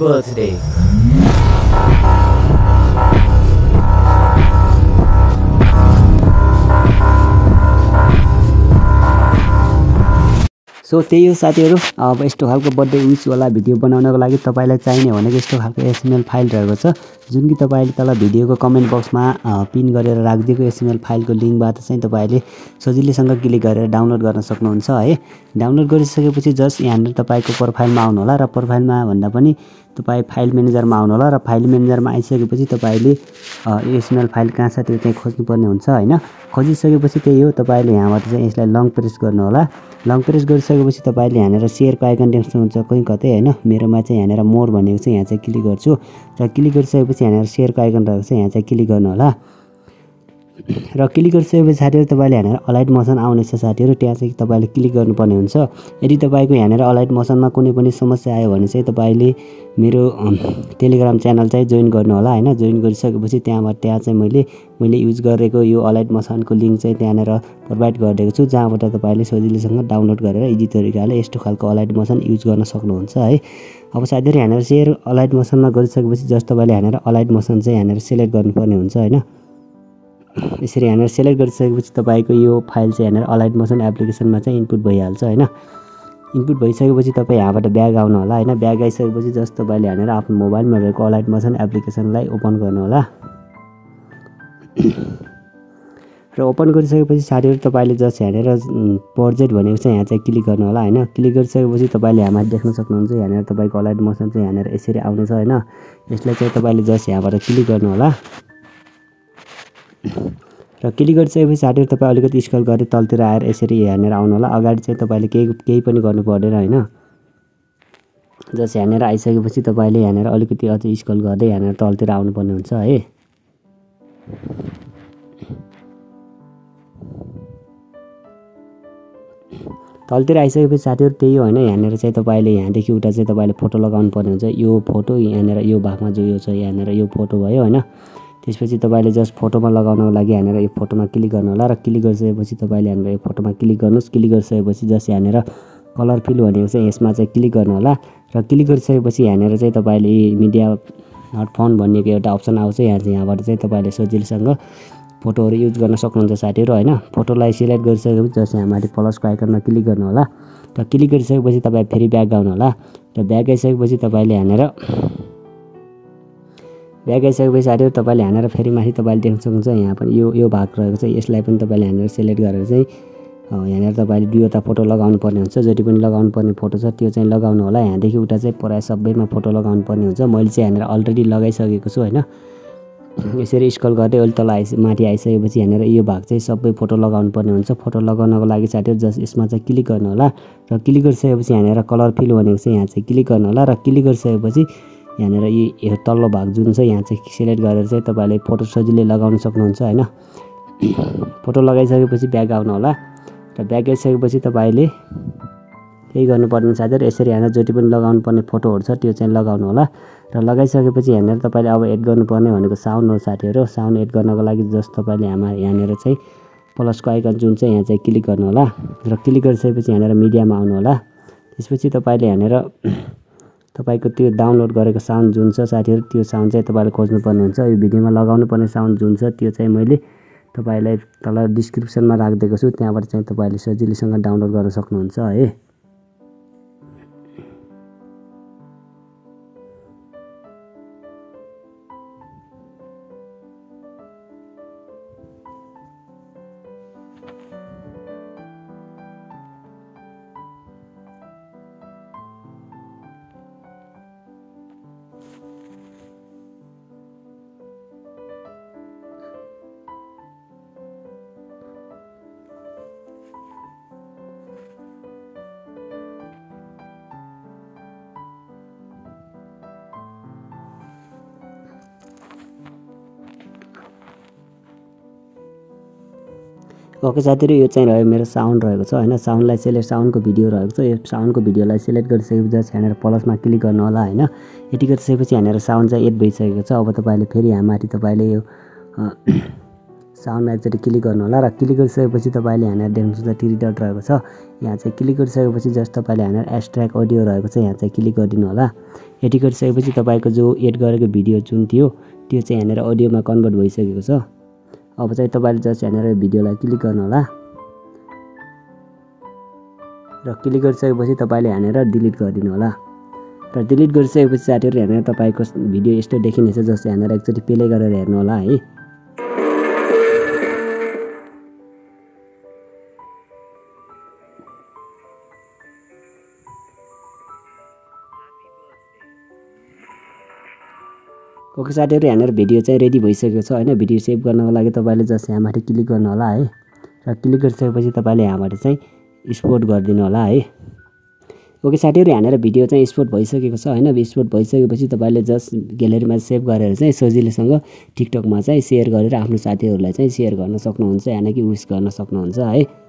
birthday. So त्यही हो साथीहरु, अब यस्तो खालको बर्थडे विश वाला भिडियो बनाउनको लागि तपाईलाई चाहिने भनेको यस्तो खालको एसएमएल फाइल रहेको छ, जुन कि तपाईले तल भिडियोको कमेन्ट बक्समा पिन गरेर राखिदिएको एसएमएल फाइलको लिंकबाट चाहिँ तपाईले सजिलैसँग क्लिक गरेर डाउनलोड गर्न सक्नुहुन्छ है। डाउनलोड गरिसकेपछि जस्ट यहाँ हेर्न तपाईको प्रोफाइलमा आउनु होला र प्रोफाइलमा भन्दा पनि तपाई फाइल म्यानेजरमा आउनु होला र फाइल म्यानेजरमा आइसकेपछि तपाईले एसएमएल फाइल कहाँ छ त्यो चाहिँ खोज्नुपर्ने हुन्छ हैन। खोजिसकेपछि त्यही हो, तपाईले यहाँबाट चाहिँ यसलाई लङ प्रेस गर्नु होला। लङ प्रेस गरिसकेपछि तपाईले यहाँनेर शेयर को आइकन देख्नु हुन्छ कुनै कतै हैन। मेरोमा चाहिँ यहाँनेर मोर भनेको छ, यहाँ चाहिँ क्लिक गर्छु र क्लिक गरिसकेपछि यहाँनेर शेयर को आइकन रहेको छ, यहाँ चाहिँ क्लिक गर्नु होला र क्लिक गरिसकेपछि साथीहरु तपाईले यहाँनेर अलाइट मोसन आउने छ साथीहरु, त्यहाँ चाहिँ तपाईले क्लिक गर्नुपर्ने हुन्छ। यदि तपाईको यहाँनेर अलाइट मोसनमा कुनै पनि समस्या आयो भने चाहिँ तपाईले मेरो टेलिग्राम च्यानल चाहिँ ज्वाइन गर्नु होला हैन। ज्वाइन गरिसकेपछि त्यहाँ चाहिँ मैले युज गरेको यो अलाइट मोसनको लिंक चाहिँ त्यहाँनेर प्रोवाइड गरिदिएको छु, जहाँबाट तपाईले सजिलैसँग डाउनलोड गरेर इजी तरिकाले यस्तो खालको अलाइट मोसन युज गर्न सक्नुहुन्छ है। अब साथीहरु यहाँनेर शेयर अलाइट मोसनमा गरिसकेपछि जस्ट तपाईले यहाँनेर अलाइट मोसन चाहिँ यहाँनेर सिलेक्ट गर्नुपर्ने हुन्छ हैन। यसरी यहाँनेर सिलेक्ट गरिसकेपछि तपाईको यो फाइल चाहिँ यहाँनेर अलाइट मोसन एप्लिकेसनमा चाहिँ इनपुट भइहाल्छ हैन। इनपुट भइसकेपछि तपाईँ यहाँबाट ब्याग आउनु होला हैन। ब्याग आइसकेपछि जस्ट तपाईले यहाँनेर आफ्नो मोबाइलमा भएको अलाइट मोसन एप्लिकेसनलाई ओपन गर्नु होला र ओपन गरिसकेपछि साथीहरु तपाईले जस्ट यहाँनेर प्रोजेक्ट भनेको चाहिँ यहाँ चाहिँ क्लिक गर्नु होला हैन। क्लिक गरिसकेपछि तपाईले यहाँ माथि देख्न सक्नुहुन्छ यहाँनेर तपाईको अलाइट मोसन चाहिँ यहाँनेर यसरी आउने छ हैन। यसलाई चाहिँ तपाईले जस्ट यहाँबाट क्लिक गर्नु होला र क्लिक गरिसकेपछि साथीहरु तपाई अलिकति स्क्रल गरे तलतिर आएर यसरी हेर्नेर आउनु होला। अगाडि चाहिँ तपाईले केही पनि गर्नु पर्दैन हैन। जस हेर्नेर आइसकेपछि तपाईले हेर्नेर अलिकति अझ स्क्रल गर्दै हेर्नेर तलतिर आउनु पर्ने हुन्छ है। तलतिर आइसकेपछि साथीहरु त्यही हो हैन, हेर्नेर चाहिँ तपाईले यहाँदेखि उता चाहिँ तपाईले फोटो लगाउनु पर्ने हुन्छ। यो फोटो यहाँनेर यो भागमा जो यो छ यहाँनेर यो फोटो भयो हैन। त्यसपछि तपाईले जस्ट फोटोमा लगाउनको लागि यहाँनेर यो फोटोमा क्लिक गर्नु होला र क्लिक गरिसकेपछि तपाईले यहाँनेर यो फोटोमा क्लिक गर्नुस्। क्लिक गरिसकेपछि जस्ट यहाँनेर कलर फिल भनेको चाहिँ यसमा चाहिँ क्लिक गर्नु होला र क्लिक गरिसकेपछि यहाँनेर चाहिँ तपाईले मिडिया नट फाउन्ड भन्नेको एउटा अप्सन आउँछ, यहाँबाट चाहिँ तपाईले सजिलैसँग फोटोहरु युज गर्न सक्नुहुन्छ साथीहरु हैन। फोटोलाई सिलेक्ट गरिसकेपछि जस्ट यहाँ माथि प्लसको आइकनमा क्लिक गर्नु होला र क्लिक गरिसकेपछि तपाई फेरि ब्याक आउनु होला र ब्याक आइसकेपछि तपाईले यहाँनेर ब्याग आइसकेपछि साथीहरु तपाईले हानेर फेरि माथि तपाईले देख्न सक्नुहुन्छ यहाँ पनि यो भाग रहेको छ, यसलाई पनि तपाईले हानेर सिलेक्ट गरेर चाहिँ यहाँनेर तपाईले दुईवटा फोटो लगाउनु पर्ने हुन्छ। जति पनि लगाउनु पर्ने फोटो छ त्यो चाहिँ लगाउनु होला। यहाँदेखि उता चाहिँ प्राय सबैमा फोटो लगाउनु पर्ने हुन्छ। मैले चाहिँ यहाँनेर अलरेडी लगाइसकेको छु हैन। यसरी स्क्रल गर्दै अलि तल माथि आइसकेपछि यहाँनेर यो भाग चाहिँ सबै फोटो लगाउनु पर्ने हुन्छ। फोटो लगाउनको लागि साथीहरु जस्ट यसमा चाहिँ क्लिक गर्नु होला र क्लिक गरिसकेपछि यहाँनेर कलर फिल भनेको चाहिँ यहाँ चाहिँ क्लिक गर्नु होला र क्लिक गरिसकेपछि यहाँनेर यो तल्लो भाग जुन छ यहाँ चाहिँ सिलेक्ट गरेर चाहिँ तपाईले फोटो सजिलै लगाउन सक्नुहुन्छ हैन। फोटो लगाइसकेपछि ब्याग आउनु होला र ब्याग आइसकेपछि तपाईले केही गर्नुपर्ने साथीहरु यसरी यहाँनेर जति पनि लगाउनु पर्ने फोटोहरु छ त्यो चाहिँ लगाउनु होला र लगाइसकेपछि यहाँनेर तपाईले अब एड गर्नुपर्ने भनेको साउन्ड हो साथीहरु। साउन्ड एड गर्नको लागि जस्ट तपाईले यहाँनेर चाहिँ प्लसको आइकन जुन छ यहाँ चाहिँ क्लिक गर्नु होला र क्लिक गरिसकेपछि यहाँनेर मिडियामा आउनु होला। त्यसपछि तपाईले यहाँनेर तपाईको त्यो डाउनलोड गरेको साउन्ड जुन छ साथीहरु त्यो साउन्ड चाहिँ तपाईले खोज्नु पर्ने हुन्छ। यो भिडियोमा लगाउनु पर्ने साउन्ड जुन छ त्यो चाहिँ मैले तपाईलाई तल डिस्क्रिप्सनमा राखिदिएको छु, त्यहाँबाट चाहिँ तपाईले सजिलैसँग डाउनलोड गर्न सक्नुहुन्छ है। ओके साथीहरु यो चाहिँ रह्यो मेरो साउन्ड रहेको छ हैन। साउन्डलाई सिलेक्ट साउन्डको भिडियो रहेको छ, यो साउन्डको भिडियोलाई सिलेक्ट गरिसकेपछि जस्ट यहाँनेर प्लसमा क्लिक गर्नु होला हैन। यति गरिसकेपछि यहाँनेर साउन्ड चाहिँ एड भइसकेको छ। अब तपाईले फेरि यहाँ माथि तपाईले यो साउंड ऐप चाहिँ क्लिक गर्नु होला र क्लिक गरिसकेपछि तपाईले यहाँ देख्न सक्नुहुन्छ टिरिटर रहेको छ। यहाँ चाहिँ क्लिक गरिसकेपछि जस्ट तपाईले यहाँ एस्ट्र्याक्ट अडियो रहेको छ, यहाँ चाहिँ क्लिक गरिदिनु होला। यति गरिसकेपछि तपाईको जो एड गरेको भिडियो जुन थियो त्यो चाहिँ यहाँ अडियोमा कन्भर्ट भइसकेको छ। अब चाहिँ तपाईले जस्ट यहाँ भिडियोलाई क्लिक गर्नु होला र क्लिक गरिसकेपछि तपाईले यहाँ डिलिट गरिदिनु होला। र डिलिट गरिसकेपछि साथीहरु यहाँ तपाईको भिडियो यस्तो देखिनेछ। जस्ट यहाँ एकचोटी प्ले गरेर हेर्नु होला है। ओके साथीहरु यहाँ भिडियो चाहिँ रेडी भइसकेको छ हैन। भिडियो सेभ गर्नको लागि तपाईले जस्ट यहाँ माथि क्लिक गर्नु होला है र क्लिक गरिसकेपछि तपाईले यहाँबाट चाहिँ एक्सपोर्ट गरिदिनु होला है। ओके साथीहरु यहाँ भिडियो चाहिँ एक्सपोर्ट भइसकेको छ हैन। एक्सपोर्ट भइसकेपछि तपाईले जस्ट ग्यालेरीमा सेभ गरेर चाहिँ सजिलैसँग टिकटकमा चाहिँ सेयर गरेर आफ्नो साथीहरुलाई चाहिँ सेयर गर्न सक्नुहुन्छ यानी कि विश गर्न सक्नुहुन्छ है।